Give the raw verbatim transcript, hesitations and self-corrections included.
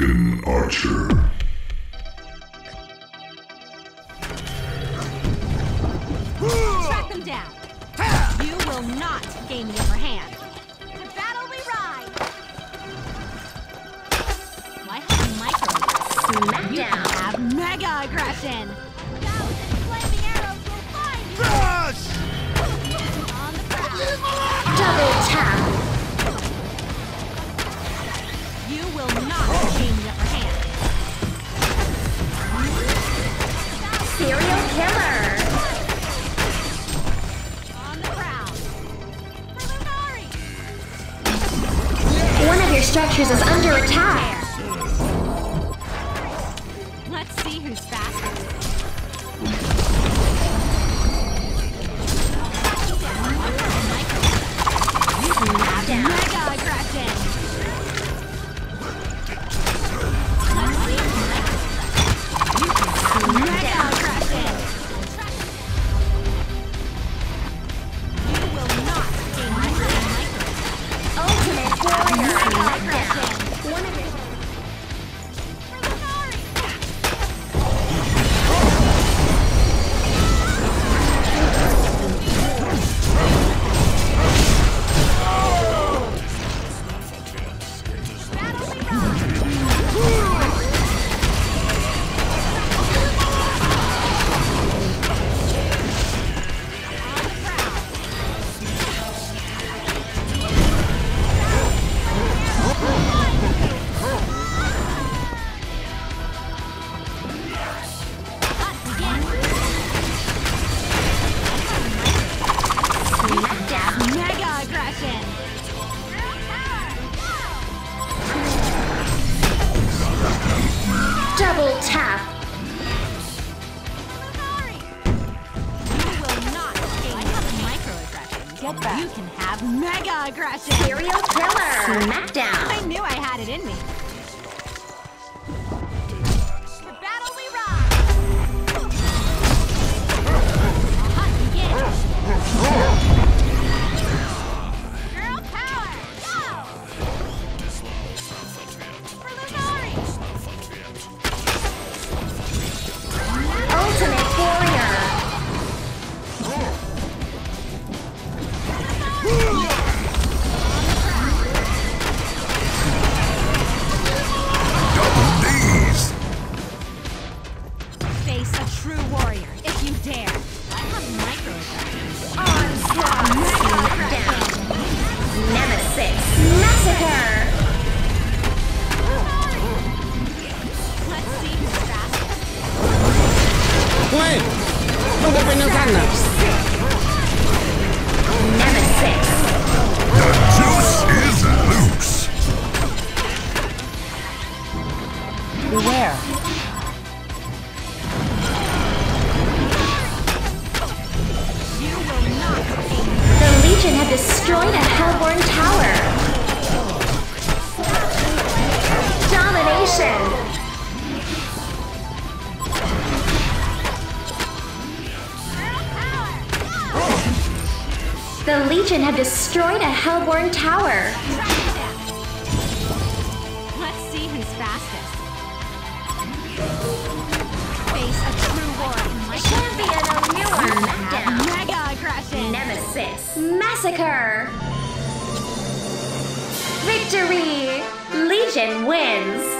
Lincoln Archer. Track them down. You will not gain the upper hand. To battle we ride. Why have micro? Smack down. Have mega aggression. Thousand flaming arrows will find you. Crush! On the ground. Double tap. You will not gain the upper hand. Serial killer. On the ground. One of your structures is under attack. Let's see who's faster. You can knock down. Mega aggression. You can have mega aggression. Serial killer. Smackdown. I knew I had it in me. The battle we ride. Hot begins. Girl power. Go. For the glory. Ultimate warrior. The Legion have destroyed a Hellborn tower. Let's see who's fastest. Face a true war. Champion of Newark. Mega aggression. Nemesis. Massacre. Victory. Legion wins.